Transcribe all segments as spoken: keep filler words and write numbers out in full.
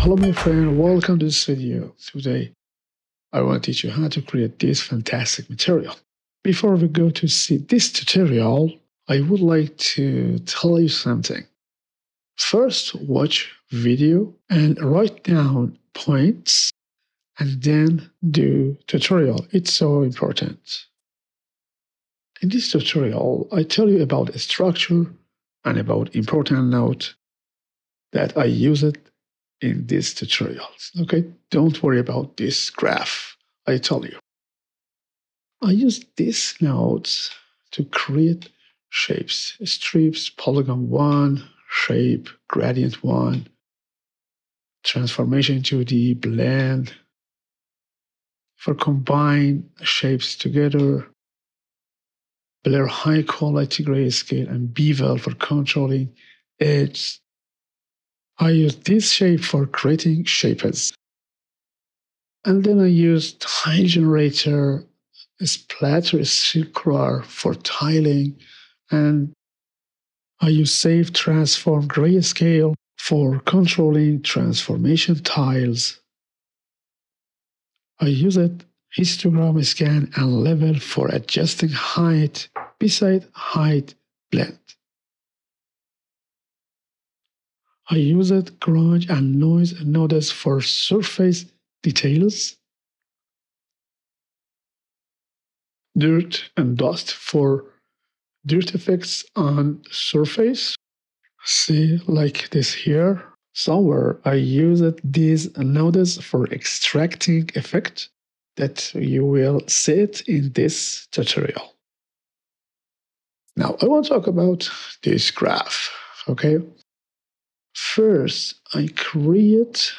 Hello my friend, welcome to this video. Today I want to teach you how to create this fantastic material. Before we go to see this tutorial, I would like to tell you something. First watch video and write down points and then do tutorial. It's so important. In this tutorial, I tell you about a structure and about important note that I use it in these tutorials. Okay, don't worry about this graph, I tell you. I use these nodes to create shapes, strips, polygon one, shape, gradient one, transformation two D, blend. For combine shapes together, blur high quality grayscale and bevel for controlling edge. I use this shape for creating shapes. And then I use Tile Generator Splatter Circular for tiling. And I use Save Transform Grayscale for controlling transformation tiles. I use it Histogram Scan and Level for adjusting height beside height blend. I use it grunge and noise nodes for surface details, dirt and dust for dirt effects on surface. See, like this here. Somewhere I use it these nodes for extracting effect that you will see it in this tutorial. Now I want to talk about this graph, okay? First, I create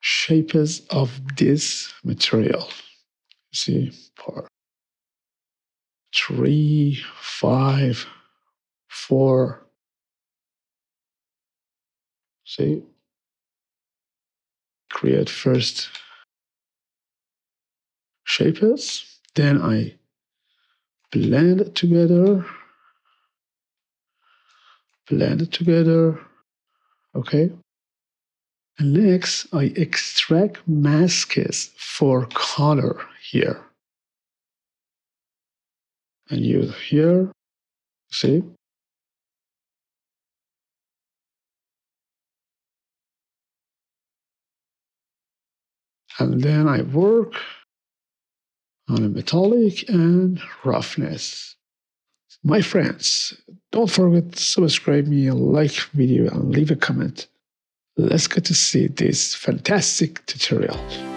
shapes of this material. See, part three, five, four. See, create first shapes, then I blend together. Blend it together, okay? And next, I extract masks for color here. And use here, see? And then I work on a metallic and roughness. My friends, don't forget to subscribe me, like video and leave a comment. Let's get to see this fantastic tutorial.